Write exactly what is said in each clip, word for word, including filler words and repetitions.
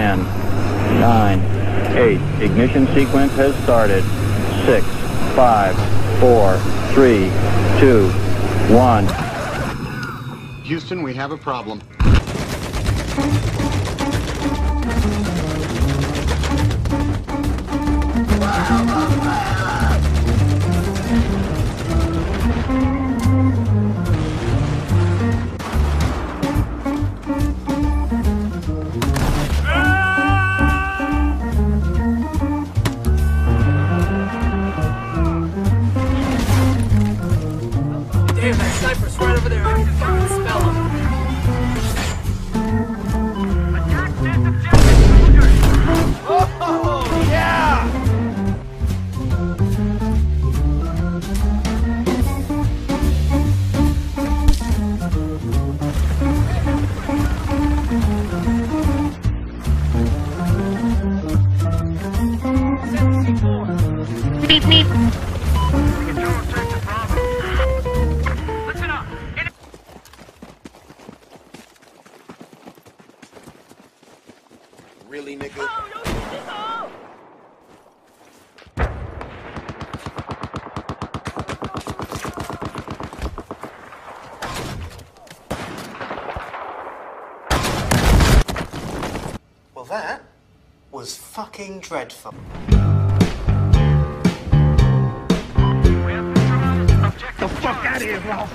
ten, nine, eight, ignition sequence has started, six, five, four, three, two, one. Houston, we have a problem. Damn, that sniper's right over there. I can fucking spell him. Attack this objective, soldiers! Oh, yeah! Beep, beep. Really, nigga? Oh, no, this all! Well, that was fucking dreadful. We have to object. The fuck out of here, Ralph!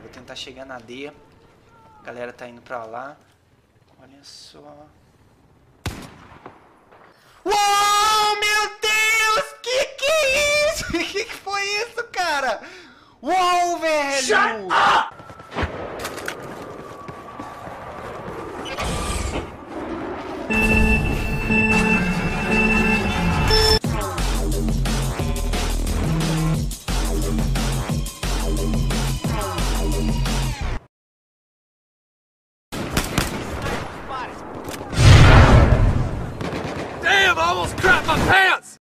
Vou tentar chegar na aldeia. A galera tá indo pra lá. Olha só. Uou, meu Deus! Que que é isso? Que que foi isso, cara? Uou, velho! Shut up!